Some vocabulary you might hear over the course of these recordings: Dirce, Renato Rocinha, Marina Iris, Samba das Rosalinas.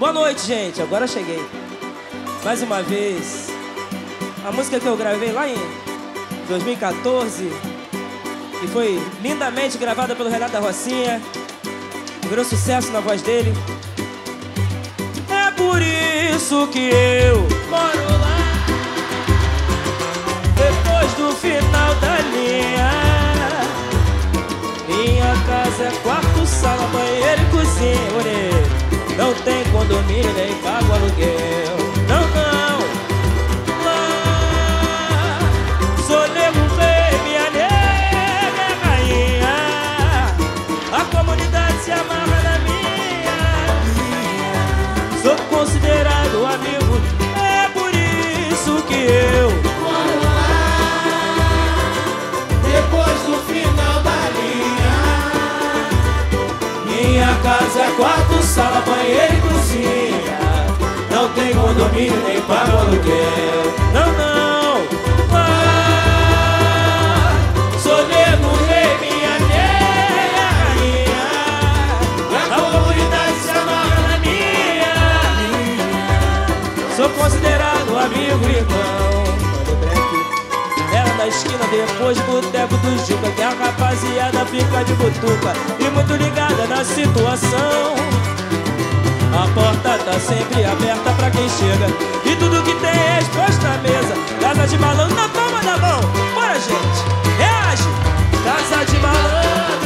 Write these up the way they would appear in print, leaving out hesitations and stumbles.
Boa noite, gente. Agora cheguei. Mais uma vez. A música que eu gravei lá em 2014 e foi lindamente gravada pelo Renato Rocinha. Virou sucesso na voz dele. É por isso que eu moro lá, depois do final da linha. Minha casa é quarto, sala, banheiro e cozinha. Olê. Não tem condomínio, nem pago aluguel. Não, não. Se amarra na minha, sou considerado amigo. É por isso que eu moro lá, depois do final da linha. Minha casa é quarto, sala, banheiro e cozinha. Não tem condomínio, nem pago aluguel. Não, não, ah, sou nego rei, minha nega. Sou considerado amigo e irmão. Ela na esquina, depois boteco do Juca, que a rapaziada fica de butuca e muito ligada na situação. A porta tá sempre aberta pra quem chega e tudo que tem é exposto na mesa. Casa de malandro na palma da mão. Bora, gente, reage. Casa de malandro.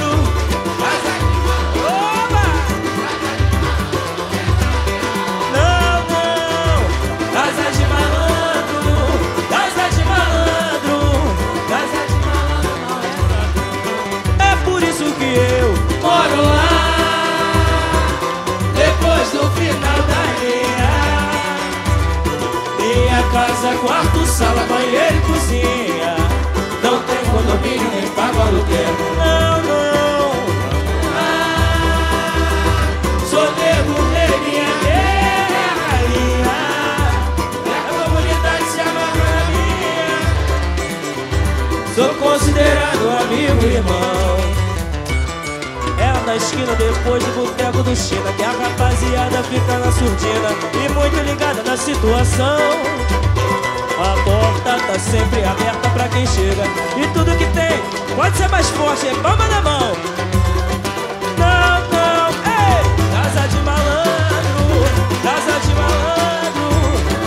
Casa de casa, quarto, sala, banheiro e cozinha. Não tem condomínio, nem pago aluguel. Não, não, ah, sou nego, rei, minha rainha. A comunidade se amarra na minha. Sou considerado amigo e irmão. Ela na esquina, depois do boteco do China, que a rapaziada fica na surdina e muito ligada na situação. A porta tá sempre aberta pra quem chega e tudo que tem pode ser mais forte, é palma na mão. Não, não, ei! Casa de malandro, casa de malandro,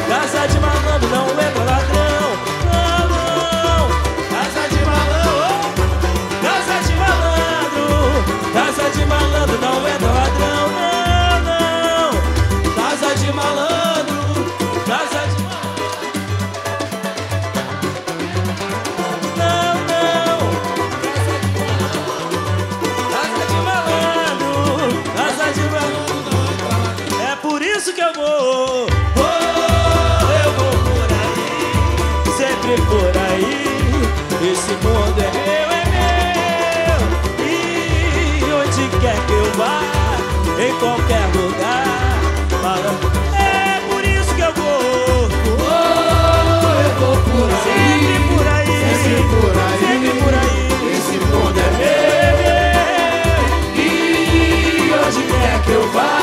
casa de malandro, não entra ladrão. Não, não, casa de malandro, casa de malandro, casa de malandro, não entra ladrão. Não, não, casa de malandro, casa de malandro. Que eu vou, oh, eu vou por aí, sempre por aí. Esse mundo é meu, e onde quer que eu vá, em qualquer lugar. É por isso que eu vou, oh, eu vou por aí, sempre por aí, sempre por aí, sempre por aí. Esse mundo é meu, e onde quer que eu vá,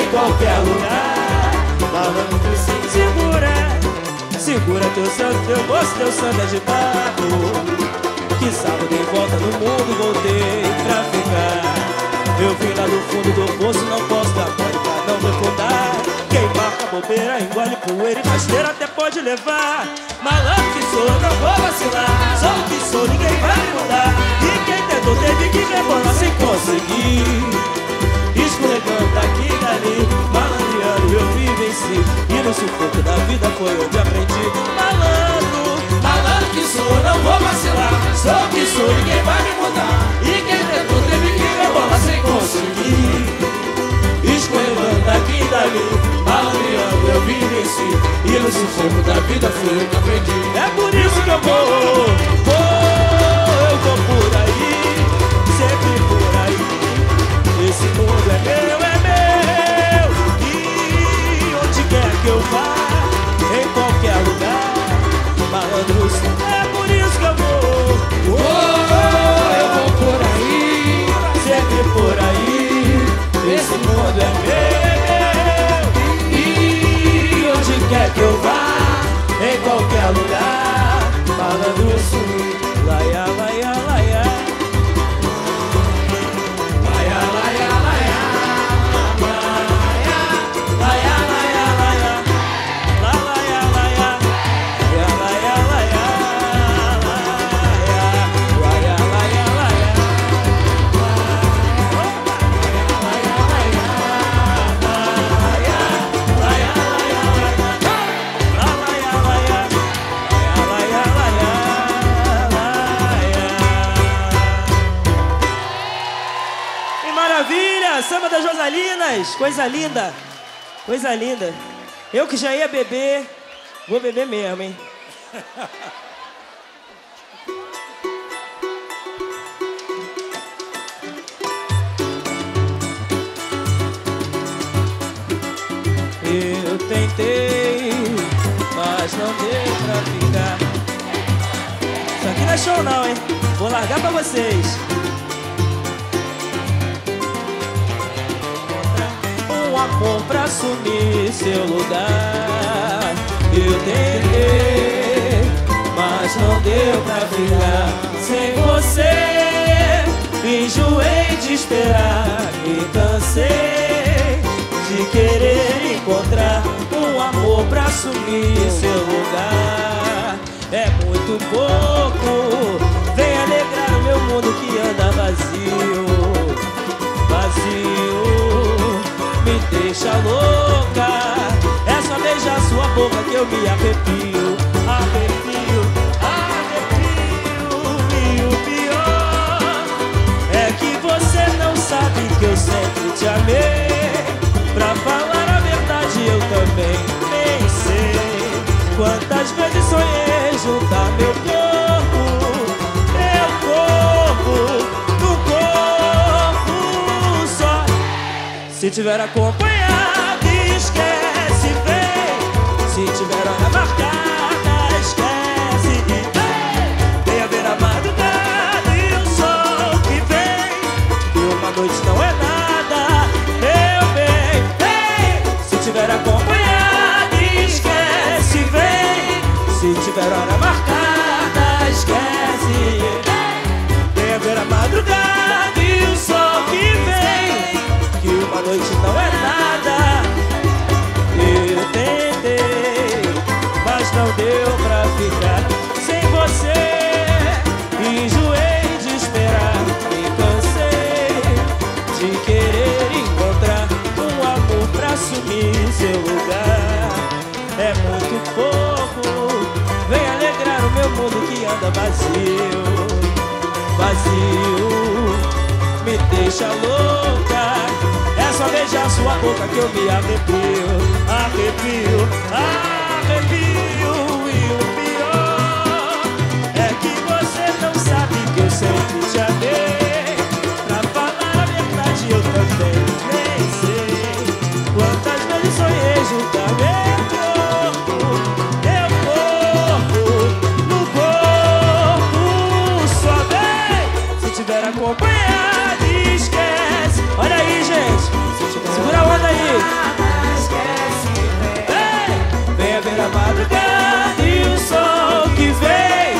em qualquer lugar. Malandro, sim, segura, segura teu santo, teu moço, teu santo agitado. Que sábado em volta no mundo voltei pra ficar. Eu vim lá do fundo do poço, não posso dar conta, não vou contar. Quem marca bobeira, engole poeira e rasteira até pode levar. Malandro que sou, não vou vacilar. Sou o que sou, ninguém vai me mudar. E quem tentou teve que rebolar sem conseguir. Escorregando daqui e dali, malandreando eu me venci. E no sufoco da vida foi onde aprendi. Malandro, malandro que sou, não vou vacilar. Sou que sou, ninguém vai me mudar. E quem tentou teve que rebolar sem conseguir. Escorregando daqui e dali, malandreando eu me venci. E no sufoco da vida foi onde aprendi. É por isso que eu vou, eu vou por aí, Rocinha, samba das Rosalinas. Coisa linda. Coisa linda. Eu que já ia beber, vou beber mesmo, hein? Eu tentei, mas não deu pra ficar. Isso aqui não é show não, hein? Vou largar pra vocês. Um amor pra assumir seu lugar. Eu tentei, mas não deu pra ficar. Sem você, enjoei de esperar. Me cansei de querer encontrar um amor pra assumir seu lugar. É muito pouco, vem alegrar o meu mundo que anda vazio. Vazio, me deixa louca. É só beijar sua boca que eu me arrepio. Arrepio, arrepio. E o pior é que você não sabe que eu sempre te amei. Pra falar a verdade eu também nem sei. Quantas vezes sonhei juntar meu corpo no corpo só. Se tiver acompanhado, esquece, vem. Se tiver hora marcada, esquece e vem. Tem a ver a madrugada e o sol que vem. E uma noite não é nada, meu bem, vem. Se tiver acompanhado, esquece, vem. Se tiver hora marcada, esquece e vem. A madrugada e o sol que vem, que uma noite não é nada. Eu tentei, mas não deu pra ficar. Sem você, enjoei de esperar. Me cansei de querer encontrar um amor pra assumir seu lugar. É muito pouco, vem alegrar o meu mundo que anda vazio. Vazio, me deixa louca. É só beijar sua boca que eu me arrepio. Arrepio, arrepio. E o pior é que você não sabe que eu sempre te amei. Pra falar a verdade eu também nem sei. Quantas vezes sonhei juntar acompanhado, esquece. Olha aí, gente. Segura a onda aí. Esquece, vem. Vem a ver a madrugada e o sol que vem.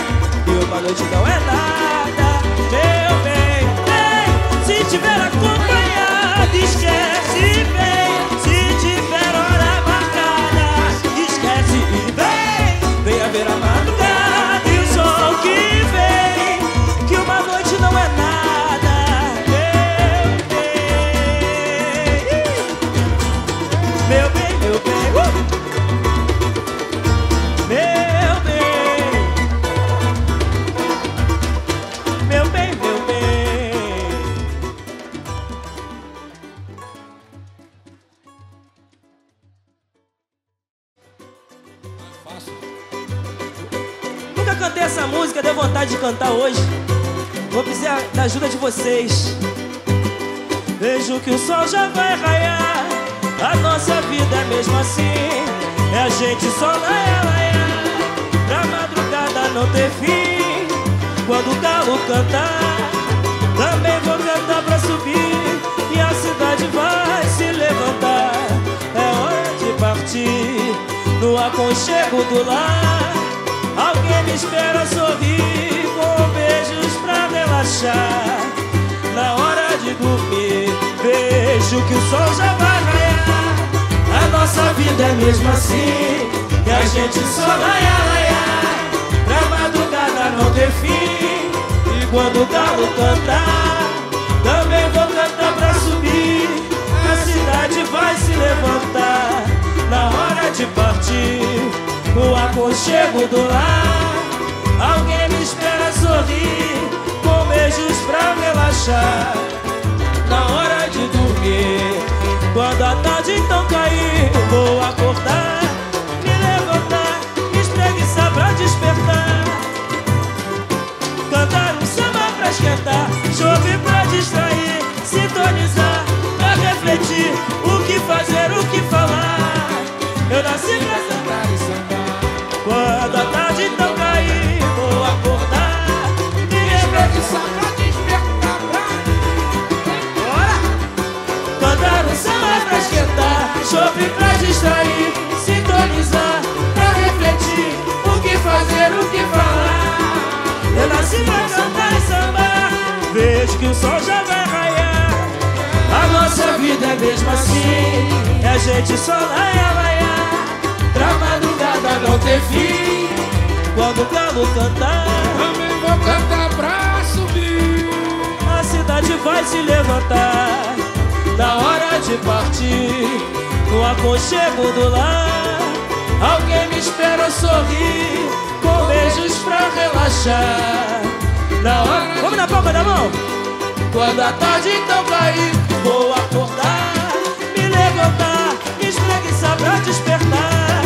E uma noite não é nada, meu bem. Vem, se tiver acompanhado, esquece, vem. Se tiver hora marcada, esquece e vem. Vem a ver a madrugada e o sol que vem. Que uma noite não é nada. De cantar hoje, vou precisar da ajuda de vocês. Vejo que o sol já vai raiar, a nossa vida é mesmo assim. É a gente só laia, pra madrugada não ter fim. Quando o galo cantar, também vou cantar pra subir. E a cidade vai se levantar, é hora de partir. No aconchego do lar, alguém me espera sorrir. Com beijos pra relaxar, na hora de dormir. Vejo que o sol já vai raiar, a nossa vida é mesmo assim. E a gente só laia, pra madrugada não ter fim. E quando o galo cantar, também vou cantar pra subir. A cidade vai se levantar, na hora de partir. No aconchego do lar, alguém me espera sorrir, com beijos pra relaxar, na hora de dormir. distrair, sintonizar pra refletir, o que fazer, o que falar. Eu nasci pra cantar e sambar. Quando a tarde então cair, vou acordar, me reflexar pra despertar, pra cantar o samba pra esquentar, chove pra distrair, sintonizar pra refletir, o que fazer, o que falar. Eu nasci pra cantar e sambar. Vejo que o sol já vai raiar. A nossa vida é mesmo assim, é a gente só laia, laia, pra madrugada não ter fim. Quando o galo cantar, também vou cantar pra subir. A cidade vai se levantar, na hora de partir, no aconchego do lar. Alguém me espera sorrir, com beijos pra relaxar. Na hora de... Vamos na palma da mão. Quando a tarde então cair, vou acordar, me levantar, me espreguiçar pra despertar,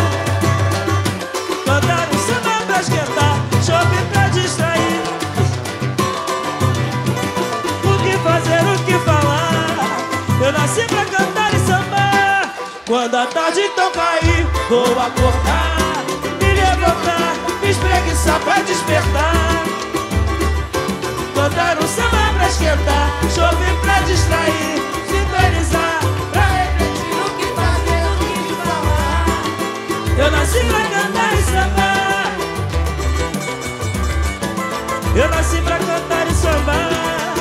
cantar o samba pra esquentar, chove pra distrair, o que fazer, o que falar. Eu nasci pra cantar e sambar. Quando a tarde então cair, vou acordar, me levantar, me espreguiçar pra despertar, cantar o samba pra esquentar, chover pra distrair, sintonizar pra refletir, o que fazer, o que falar. Eu nasci pra cantar e sambar. Eu nasci pra cantar e sambar.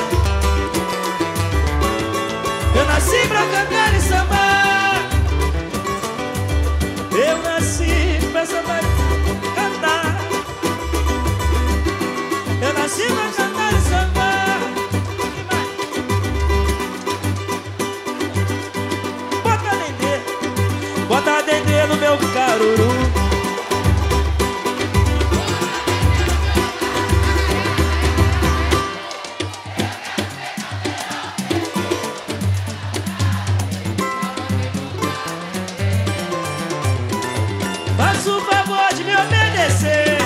Eu nasci pra cantar e sambar. Eu nasci pra sambar e cantar. Eu nasci pra cantar e sambar. Bota dendê no meu caruru. Faça o favor de me obedecer.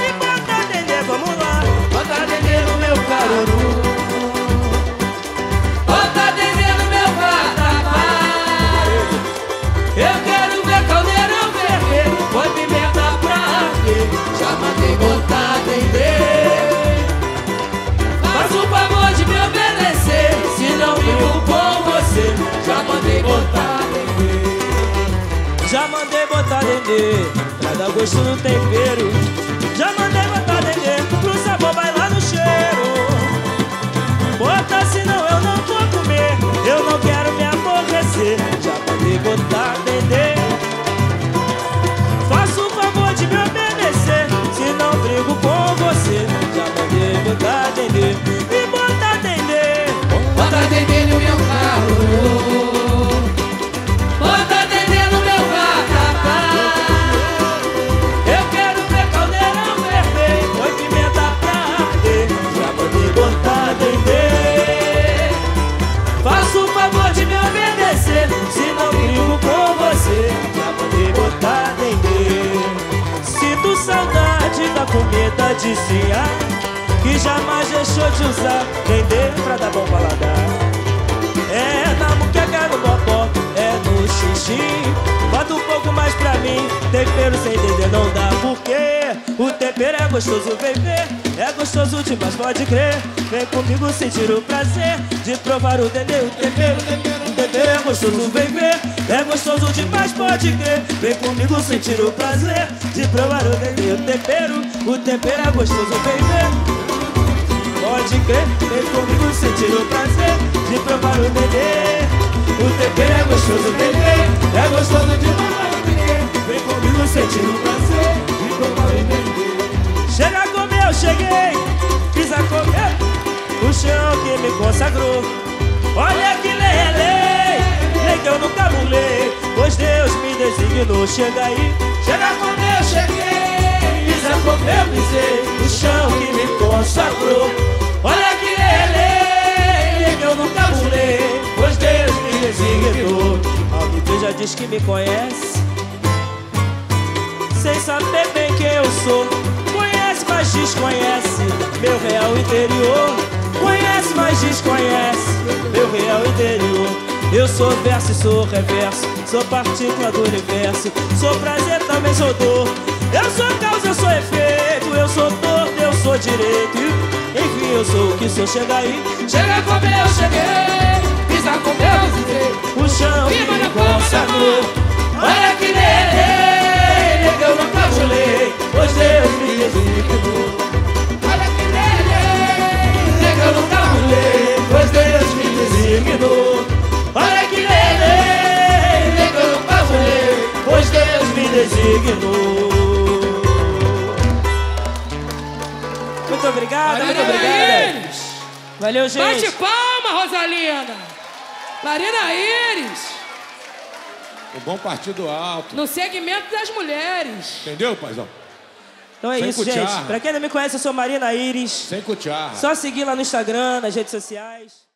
E bota dendê, vamos lá. Bota dendê no meu caruru. Já mandei botar dendê pra dar gosto no tempero. Já mandei botar dendê pro sabor vai lá no cheiro. Bota senão eu não vou comer, eu não quero me aborrecer. Já mandei botar dendê. Faça o favor de me obedecer, se não brigo com você. Já mandei botar dendê. E bota dendê, bota dendê no meu carro. Saudade da comida de Ceará, que jamais deixou de usar dendê pra dar bom paladar. É na muqueca, no bobó, é no xixi. Bota um pouco mais pra mim, tempero sem dendê não dá. Porque o tempero é gostoso, vem ver, é gostoso demais, pode crer. Vem comigo sentir o prazer de provar o dendê, o tempero, tempero. Dendê é gostoso, vem ver, é gostoso demais, pode crer. Vem comigo sentir o prazer de provar o dendê, o tempero é gostoso, vem ver, pode crer. Vem comigo sentir o prazer de provar o dendê, o tempero é gostoso, vem ver, é gostoso demais, pode crer. Vem comigo sentir o prazer de provar o dendê. Chega a comer, eu cheguei, fiz a comer, o chão que me consagrou. Olha que lelê, que eu nunca mulei, pois Deus me designou. Chega aí, chega como eu cheguei, pisa como eu pisei, o chão que me consagrou. Olha que lelê, que eu nunca mulei, pois Deus me designou. Ao me ver já diz que me conhece, sem saber bem quem eu sou. Conhece, mas mas desconhece meu real interior. Conhece, mas desconhece meu real interior. Eu sou verso e sou reverso, sou partícula do universo, sou prazer, também sou dor. Eu sou causa, eu sou efeito, eu sou torto, eu sou direito. Enfim, eu sou o que sou, chega aí. Chega como eu cheguei, pisa como eu pisei, o chão que me consagrou. Olha que nele, eu não calculei, pois Deus me reivindicou. Olha que nele, eu não calculei, pois Deus me designou. Olha que nele, eu não calculei, pois Deus me designou. Muito obrigada, Marina, muito obrigada. Iris. Valeu, gente. Bate palma, Rosalina. Marina Iris. O bom partido alto. No segmento das mulheres. Entendeu, paizão? Então é isso, gente. Pra quem não me conhece, eu sou Marina Iris. Sem cutiarra. Só seguir lá no Instagram, nas redes sociais.